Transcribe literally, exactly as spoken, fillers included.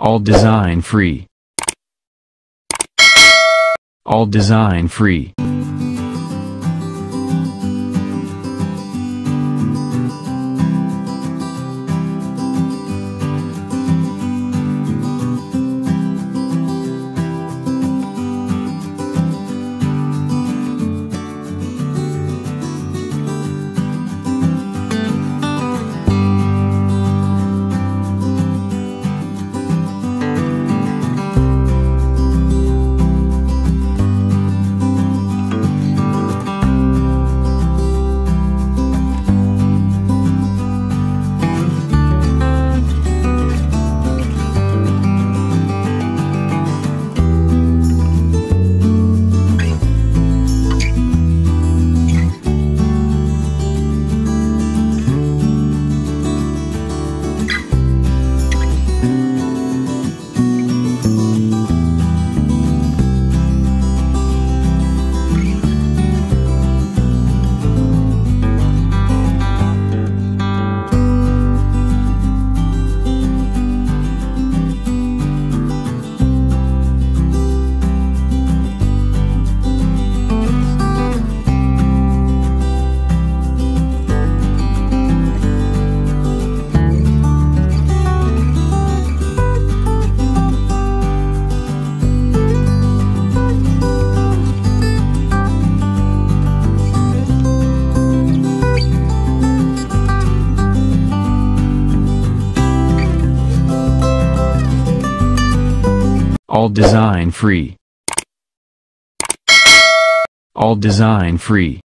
All design free. All design free. All design free. All design free.